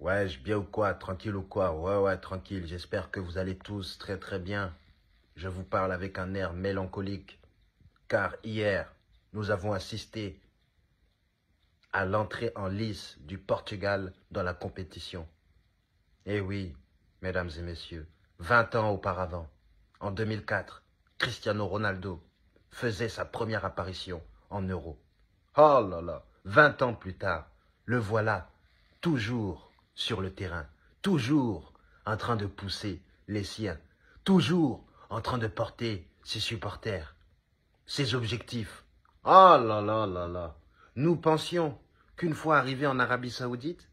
Ouais, bien ou quoi? Tranquille ou quoi? Ouais, tranquille. J'espère que vous allez tous très très bien. Je vous parle avec un air mélancolique, car hier, nous avons assisté à l'entrée en lice du Portugal dans la compétition. Eh oui, mesdames et messieurs, 20 ans auparavant, en 2004, Cristiano Ronaldo faisait sa première apparition en Euro. Oh là là, 20 ans plus tard, le voilà toujours sur le terrain, toujours en train de pousser les siens, toujours en train de porter ses supporters, ses objectifs. Oh là là là là, nous pensions qu'une fois arrivé en Arabie Saoudite,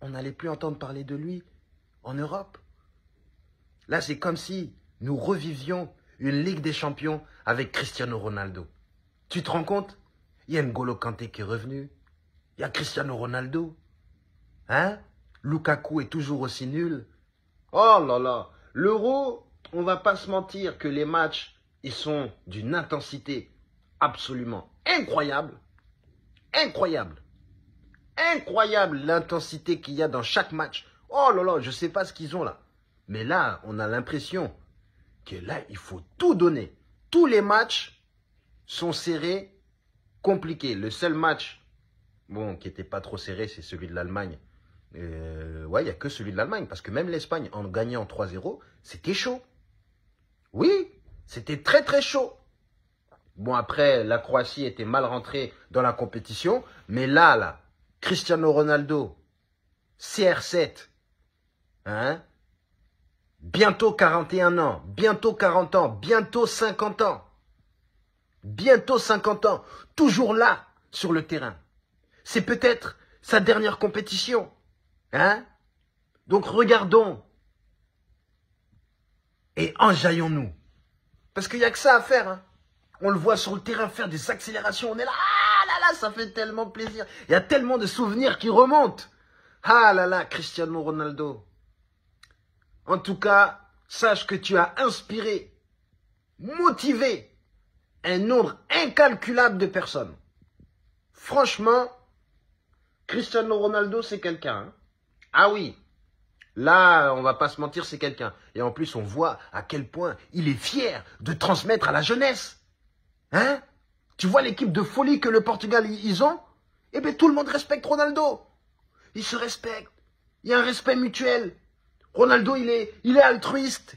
on n'allait plus entendre parler de lui en Europe. Là, c'est comme si nous revivions une Ligue des Champions avec Cristiano Ronaldo. Tu te rends compte? Il y a N'Golo Kanté qui est revenu, il y a Cristiano Ronaldo, hein? Lukaku est toujours aussi nul. Oh là là, l'Euro, on va pas se mentir que les matchs, ils sont d'une intensité absolument incroyable. Incroyable l'intensité qu'il y a dans chaque match. Oh là là, je sais pas ce qu'ils ont là. Mais là, on a l'impression que là, il faut tout donner. Tous les matchs sont serrés, compliqués. Le seul match, bon, qui n'était pas trop serré, c'est celui de l'Allemagne. Ouais, il n'y a que celui de l'Allemagne, parce que même l'Espagne, en gagnant 3-0, c'était chaud. Oui, c'était très très chaud. Bon, après, la Croatie était mal rentrée dans la compétition, mais là, Cristiano Ronaldo, CR7, hein, bientôt 41 ans, bientôt 40 ans, bientôt 50 ans, toujours là, sur le terrain. C'est peut-être sa dernière compétition, hein? Donc regardons et enjaillons-nous. Parce qu'il n'y a que ça à faire, hein. On le voit sur le terrain faire des accélérations, on est là, ah là là, ça fait tellement plaisir. Il y a tellement de souvenirs qui remontent. Ah là là, Cristiano Ronaldo. En tout cas, sache que tu as inspiré, motivé un nombre incalculable de personnes. Franchement, Cristiano Ronaldo, c'est quelqu'un. Hein? Ah oui, là, on va pas se mentir, c'est quelqu'un. Et en plus, on voit à quel point il est fier de transmettre à la jeunesse. Hein? Tu vois l'équipe de folie que le Portugal, ils ont? Eh bien, tout le monde respecte Ronaldo. Ils se respectent. Il y a un respect mutuel. Ronaldo, il est altruiste.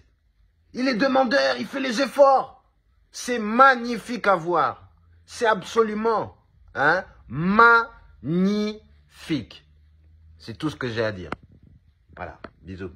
Il est demandeur, il fait les efforts. C'est magnifique à voir. C'est absolument, hein, magnifique. C'est tout ce que j'ai à dire. Voilà, bisous.